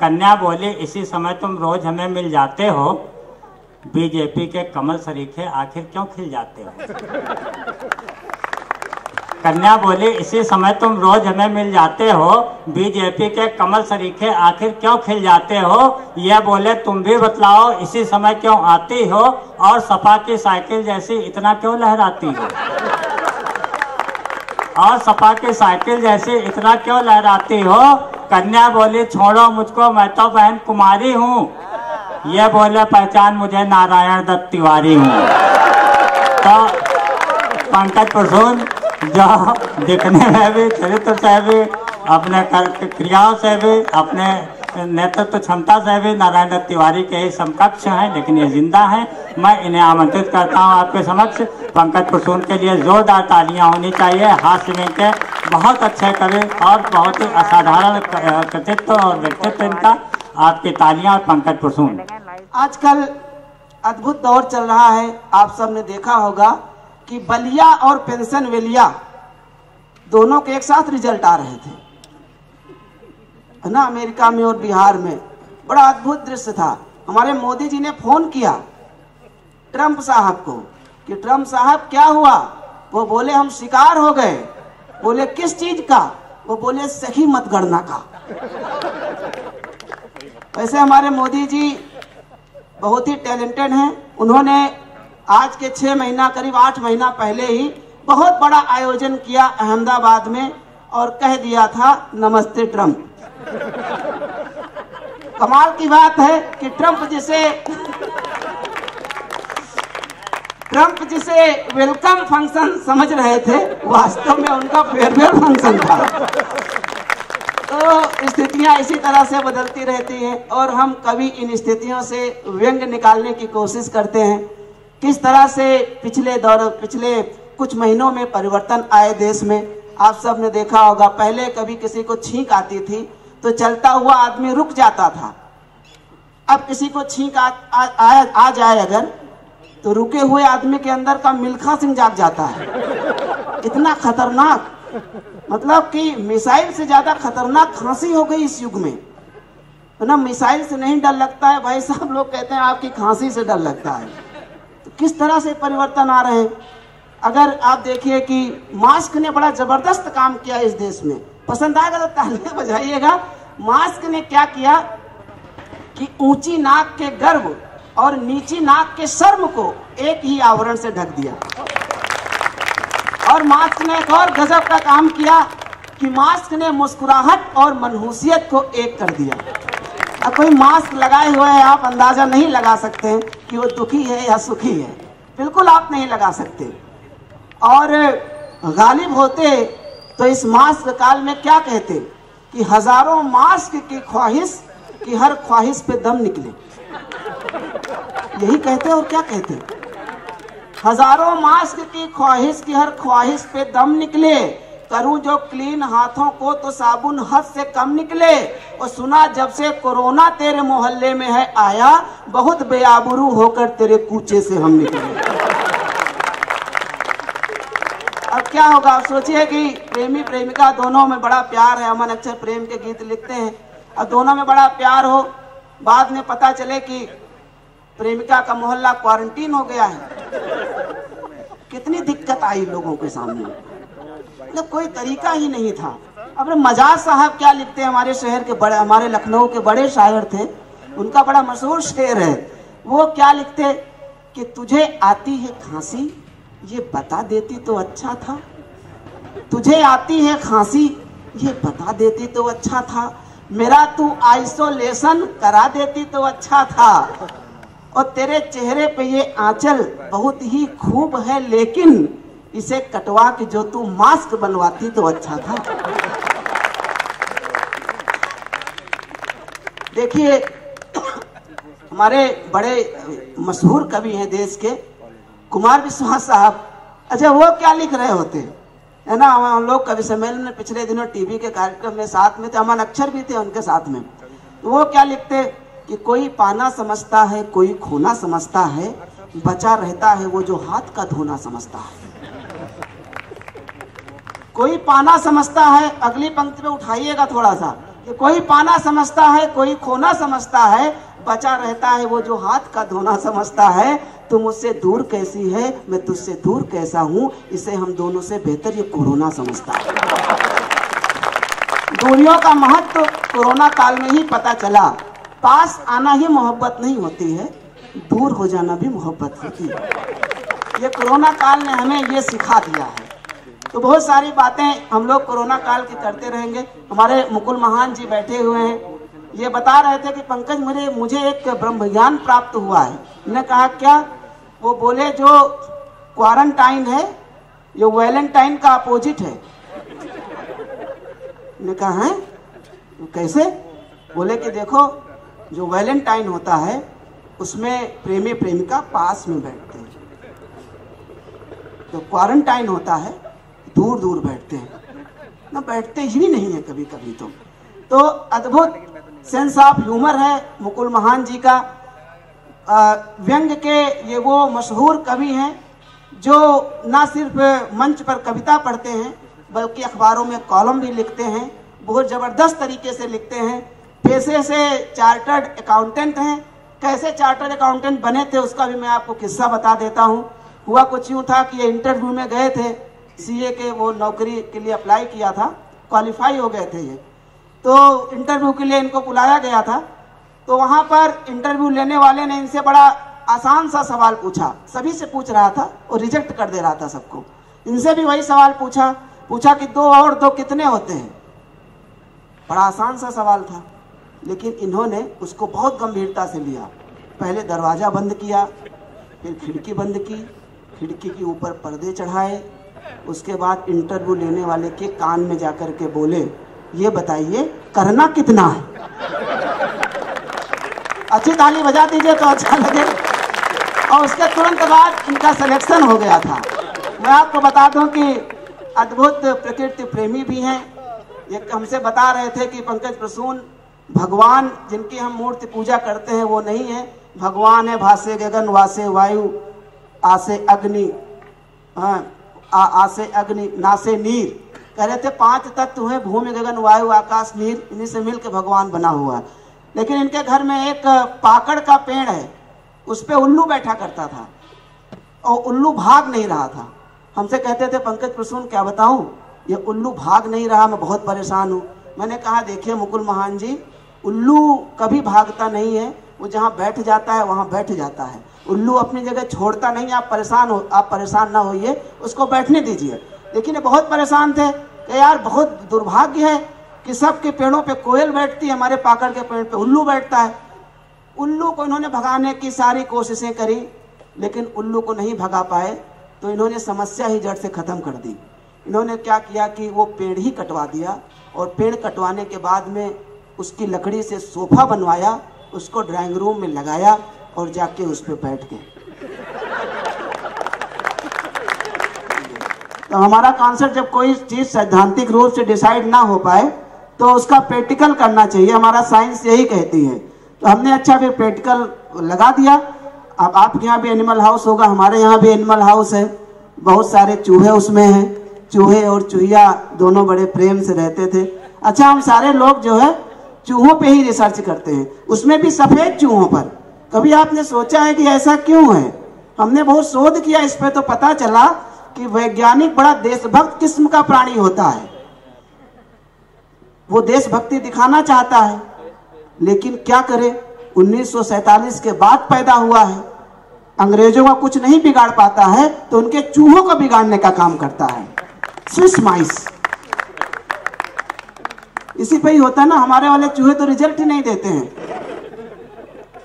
कन्या बोली इसी समय तुम रोज हमें मिल जाते हो, बीजेपी के कमल सरीखे आखिर क्यों खिल जाते हो। कन्या बोली इसी समय तुम रोज हमें मिल जाते हो, बीजेपी के कमल सरीखे आखिर क्यों खिल जाते हो। यह बोले तुम भी बतलाओ इसी समय क्यों आती हो, और सपा की साइकिल जैसी इतना क्यों लहराती हो। और सपा की साइकिल जैसी इतना क्यों लहराती हो। कन्या बोली छोड़ो मुझको, मैं तो बहन कुमारी हूँ। यह बोले पहचान मुझे नारायण दत्त तिवारी हूँ। तो पंकज कुसून जो दिखने में भी, चरित्र से भी, अपने क्रियाओं से भी, अपने नेतृत्व क्षमता से भी नारायण दत्त तिवारी के ही समकक्ष हैं, लेकिन ये जिंदा हैं। मैं इन्हें आमंत्रित करता हूँ आपके समक्ष। पंकज कुसून के लिए जोरदार तालियां होनी चाहिए। हास्य में के बहुत अच्छे कवि और बहुत ही असाधारण कृतित्व और व्यक्तित्व इनका। आपकी तालियां और पंकज कुसून। आजकल अद्भुत दौर चल रहा है। आप सबने देखा होगा कि बलिया और पेंशन वेलिया दोनों के एक साथ रिजल्ट आ रहे थे, है ना, अमेरिका में और बिहार में। बड़ा अद्भुत दृश्य था। हमारे मोदी जी ने फोन किया ट्रंप साहब को कि ट्रंप साहब क्या हुआ। वो बोले हम शिकार हो गए। बोले किस चीज का। वो बोले सही मतगणना का। वैसे हमारे मोदी जी बहुत ही टैलेंटेड हैं। उन्होंने आज के 6 महीना करीब 8 महीना पहले ही बहुत बड़ा आयोजन किया अहमदाबाद में और कह दिया था नमस्ते ट्रंप। कमाल की बात है कि ट्रंप जिसे वेलकम फंक्शन समझ रहे थे, वास्तव में उनका फेयरवेल फंक्शन था। तो स्थितियां इसी तरह से बदलती रहती हैं और हम कभी इन स्थितियों से व्यंग निकालने की कोशिश करते हैं। किस तरह से पिछले कुछ महीनों में परिवर्तन आए देश में। आप सब ने देखा होगा पहले कभी किसी को छींक आती थी तो चलता हुआ आदमी रुक जाता था। अब किसी को छींक आ जाए अगर तो रुके हुए आदमी के अंदर का मिलखा सिंह जाग जाता है। इतना खतरनाक, मतलब कि मिसाइल से ज्यादा खतरनाक खांसी हो गई इस युग में, है ना। मिसाइल से नहीं डर लगता है भाई साहब, लोग कहते हैं आपकी खांसी से डर लगता है। तो किस तरह से परिवर्तन आ रहे हैं। अगर आप देखिए कि मास्क ने बड़ा जबरदस्त काम किया इस देश में। पसंद आएगा तो तालियां बजाइएगा। मास्क ने क्या किया कि ऊंची नाक के गर्व और नीची नाक के शर्म को एक ही आवरण से ढक दिया। और मास्क ने एक और गजब का काम किया कि मास्क ने मुस्कुराहट और मनहूसियत को एक कर दिया। अब कोई मास्क लगाए हुए है आप अंदाजा नहीं लगा सकते हैं कि वो दुखी है या सुखी है, बिल्कुल आप नहीं लगा सकते। और ग़ालिब होते तो इस मास्क काल में क्या कहते कि हजारों मास्क की ख्वाहिश कि हर ख्वाहिश पे दम निकले, यही कहते। और क्या कहते, हजारों मास्क की ख्वाहिश कि हर ख्वाहिश पे दम निकले, करूं जो क्लीन हाथों को तो साबुन हद से कम निकले। और सुना जब से कोरोना तेरे मोहल्ले में है आया, बहुत बेआबरू होकर तेरे कूचे से हम निकले। अब क्या होगा आप सोचिए कि प्रेमी प्रेमिका दोनों में बड़ा प्यार है। अमन अक्षर प्रेम के गीत लिखते हैं। अब दोनों में बड़ा प्यार हो, बाद में पता चले कि प्रेमिका का मोहल्ला क्वारंटीन हो गया है। कितनी दिक्कत आई लोगों के सामने, मतलब कोई तरीका ही नहीं था। अब मजाज़ साहब क्या लिखते हैं, हमारे शहर के बड़े, हमारे लखनऊ के बड़े शायर थे, उनका बड़ा मशहूर शेर है। वो क्या लिखते कि तुझे आती है खांसी ये बता देती तो अच्छा था। तुझे आती है खांसी ये बता देती तो अच्छा था, मेरा तू आइसोलेशन करा देती तो अच्छा था। और तेरे चेहरे पे ये आंचल बहुत ही खूब है, लेकिन इसे कटवा के जो तू मास्क बनवाती तो अच्छा था। देखिए हमारे बड़े मशहूर कवि हैं देश के, कुमार विश्वास साहब। अच्छा वो क्या लिख रहे होते है ना। हम लोग कवि सम्मेलन में पिछले दिनों टीवी के कार्यक्रम में साथ में थे, अमन अक्षर भी थे उनके साथ में। तो वो क्या लिखते कि कोई पाना समझता है, कोई खोना समझता है, बचा रहता है वो जो हाथ का धोना समझता है। कोई पाना समझता है, अगली पंक्ति पे उठाइएगा थोड़ा सा, कि कोई पाना समझता है, कोई खोना समझता है, बचा रहता है वो जो हाथ का धोना समझता है। तुम उससे दूर कैसी है, मैं तुझसे दूर कैसा हूँ, इसे हम दोनों से बेहतर ये कोरोना समझता है। दूरियों का महत्व कोरोना काल में ही पता चला। पास आना ही मोहब्बत नहीं होती है, दूर हो जाना भी मोहब्बत होती है। ये कोरोना काल ने हमें ये सिखा दिया है। तो बहुत सारी बातें हम लोग कोरोना काल की करते रहेंगे। हमारे मुकुल महान जी बैठे हुए हैं, ये बता रहे थे कि पंकज मुझे एक ब्रह्म ज्ञान प्राप्त हुआ है। मैंने कहा क्या? वो बोले जो क्वारंटाइन है जो वैलेंटाइन का अपोजिट है। मैंने कहा है कैसे? बोले कि देखो जो वैलेंटाइन होता है उसमें प्रेमी प्रेमिका पास में बैठते हैं, जो क्वारंटाइन होता है दूर दूर बैठते हैं, ना बैठते ही नहीं है कभी कभी। तो अद्भुत सेंस ऑफ ह्यूमर है मुकुल महान जी का। व्यंग के ये वो मशहूर कवि हैं जो ना सिर्फ मंच पर कविता पढ़ते हैं बल्कि अखबारों में कॉलम भी लिखते हैं, बहुत ज़बरदस्त तरीके से लिखते हैं। पेशे से चार्टर्ड अकाउंटेंट हैं। कैसे चार्टर्ड अकाउंटेंट बने थे उसका भी मैं आपको किस्सा बता देता हूँ। हुआ कुछ यूँ था कि ये इंटरव्यू में गए थे, सीए के वो नौकरी के लिए अप्लाई किया था, क्वालिफाई हो गए थे ये, तो इंटरव्यू के लिए इनको बुलाया गया था। तो वहाँ पर इंटरव्यू लेने वाले ने इनसे बड़ा आसान सा सवाल पूछा, सभी से पूछ रहा था और रिजेक्ट कर दे रहा था सबको। इनसे भी वही सवाल पूछा कि 2 और 2 कितने होते हैं। बड़ा आसान सा सवाल था, लेकिन इन्होंने उसको बहुत गंभीरता से लिया। पहले दरवाज़ा बंद किया, फिर खिड़की बंद की, खिड़की के ऊपर पर्दे चढ़ाए, उसके बाद इंटरव्यू लेने वाले के कान में जाकर के बोले ये बताइए करना कितना है। अच्छी ताली बजा दीजिए तो अच्छा लगे। और उसके तुरंत बाद इनका सिलेक्शन हो गया था। मैं आपको बता दूं कि अद्भुत प्रकृति प्रेमी भी हैं। ये हमसे बता रहे थे कि पंकज प्रसून भगवान जिनकी हम मूर्ति पूजा करते हैं वो नहीं है, भगवान है। भासे गगन वासे वायु आसे अग्नि, आसे अग्नि नासे नीर। कह रहे थे 5 तत्व हैं, भूमि गगन वायु आकाश नीर, इन्हीं से मिलकर भगवान बना हुआ है। लेकिन इनके घर में एक पाकड़ का पेड़ है, उस पर उल्लू बैठा करता था और उल्लू भाग नहीं रहा था। हमसे कहते थे पंकज प्रसून क्या बताऊं, ये उल्लू भाग नहीं रहा, मैं बहुत परेशान हूँ। मैंने कहा देखिए मुकुल महान जी, उल्लू कभी भागता नहीं है, वो जहाँ बैठ जाता है वहाँ बैठ जाता है, उल्लू अपनी जगह छोड़ता नहीं। आप परेशान ना होइए, उसको बैठने दीजिए। लेकिन ये बहुत परेशान थे कि यार बहुत दुर्भाग्य है कि सबके पेड़ों पे कोयल बैठती है, हमारे पाकड़ के पेड़ पे उल्लू बैठता है। उल्लू को इन्होंने भगाने की सारी कोशिशें करी लेकिन उल्लू को नहीं भगा पाए। तो इन्होंने समस्या ही जड़ से ख़त्म कर दी। इन्होंने क्या किया कि वो पेड़ ही कटवा दिया, और पेड़ कटवाने के बाद में उसकी लकड़ी से सोफा बनवाया, उसको ड्राइंग रूम में लगाया और जाके उस पर बैठ गए। तो हमारा कॉन्सेप्ट जब कोई चीज़ सैद्धांतिक रूप से डिसाइड ना हो पाए तो उसका प्रैक्टिकल करना चाहिए, हमारा साइंस यही कहती है। तो हमने अच्छा फिर प्रैक्टिकल लगा दिया। अब आपके यहाँ भी एनिमल हाउस होगा, हमारे यहाँ भी एनिमल हाउस है, बहुत सारे चूहे उसमें हैं। चूहे और चूहिया दोनों बड़े प्रेम से रहते थे। अच्छा, हम सारे लोग जो है चूहों पे ही रिसर्च करते हैं, उसमें भी सफ़ेद चूहों पर। कभी आपने सोचा है कि ऐसा क्यों है? हमने बहुत शोध किया इस पर तो पता चला कि वैज्ञानिक बड़ा देशभक्त किस्म का प्राणी होता है, वो देशभक्ति दिखाना चाहता है, लेकिन क्या करे 1947 के बाद पैदा हुआ है, अंग्रेजों का कुछ नहीं बिगाड़ पाता है तो उनके चूहों को बिगाड़ने का काम करता है, स्विस माइस। इसी पे ही होता है ना, हमारे वाले चूहे तो रिजल्ट ही नहीं देते हैं,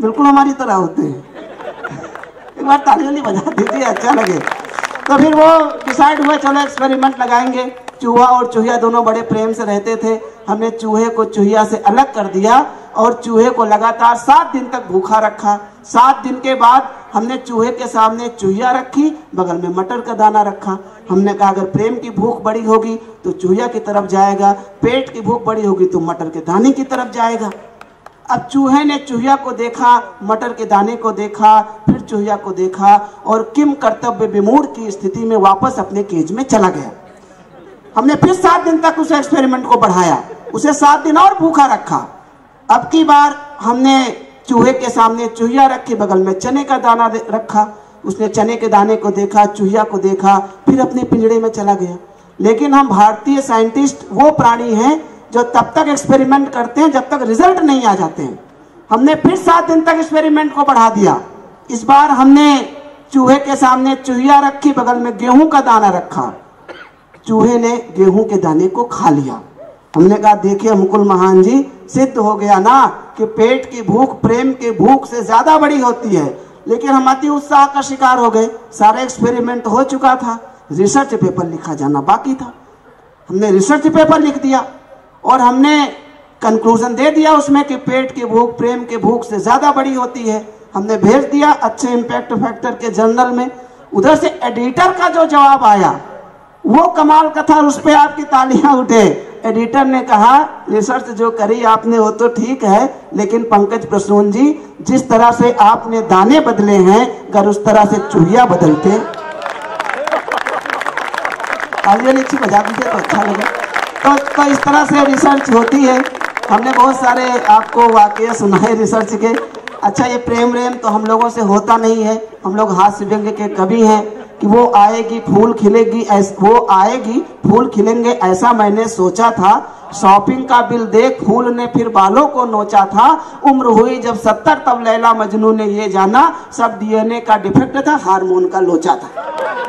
बिल्कुल हमारी तरह होते हैं। एक बार ताली बजा दीजिए अच्छा लगे। तो फिर वो डिसाइड हुआ चलो एक्सपेरिमेंट लगाएंगे। चूहा और चूहिया दोनों बड़े प्रेम से रहते थे, हमने चूहे को चूहिया से अलग कर दिया और चूहे को लगातार 7 दिन तक भूखा रखा। 7 दिन के बाद हमने चूहे के सामने चूहिया रखी, बगल में मटर का दाना रखा। हमने कहा अगर प्रेम की भूख बड़ी होगी तो चूहिया की तरफ जाएगा, पेट की भूख बड़ी होगी तो मटर के दाने की तरफ जाएगा। अब चूहे ने चूहिया को देखा, मटर के दाने को देखा, फिर चूहिया को देखा और किम कर्तव्य विमूढ़ की स्थिति में वापस अपने केज में चला गया। हमने फिर 7 दिन तक उस एक्सपेरिमेंट को बढ़ाया, उसे 7 दिन और भूखा रखा। अब की बार हमने चूहे के सामने चूहिया रखी, बगल में चने का दाना रखा, उसने चने के दाने को देखा, चूहिया को देखा, फिर अपने पिंजड़े में चला गया। लेकिन हम भारतीय साइंटिस्ट वो प्राणी हैं जो तब तक एक्सपेरिमेंट करते हैं जब तक रिजल्ट नहीं आ जाते हैं। हमने फिर 7 दिन तक एक्सपेरिमेंट को बढ़ा दिया। इस बार हमने चूहे के सामने चूहिया रखी, बगल में गेहूँ का दाना रखा, चूहे ने गेहूँ के दाने को खा लिया। हमने कहा देखिए मुकुल महान जी, सिद्ध हो गया ना कि पेट की भूख प्रेम की भूख से ज्यादा बड़ी होती है। लेकिन हम अति उत्साह का शिकार हो गए, सारे एक्सपेरिमेंट हो चुका था, रिसर्च पेपर लिखा जाना बाकी था। हमने रिसर्च पेपर लिख दिया और हमने कंक्लूजन दे दिया उसमें कि पेट की भूख प्रेम की भूख से ज्यादा बड़ी होती है। हमने भेज दिया अच्छे इम्पैक्ट फैक्टर के जर्नल में। उधर से एडिटर का जो जवाब आया वो कमाल का था, उस पर आपकी तालियां उठे। एडिटर ने कहा रिसर्च जो करी आपने वो तो ठीक है, लेकिन पंकज प्रसून जी जिस तरह से आपने दाने बदले हैं अगर उस तरह से चूहिया बदलते अच्छी बजा दीजिए तो अच्छा लगा। तो इस तरह से रिसर्च होती है। हमने बहुत सारे आपको वाकये सुनाए रिसर्च के। अच्छा, ये प्रेम रेम तो हम लोगों से होता नहीं है, हम लोग हास्य व्यंग्य के कवि हैं कि वो आएगी फूल खिलेगी, वो आएगी फूल खिलेंगे ऐसा मैंने सोचा था, शॉपिंग का बिल देख फूल ने फिर बालों को नोचा था, उम्र हुई जब 70 तब लैला मजनू ने ये जाना सब DNA का डिफेक्ट था हार्मोन का लोचा था।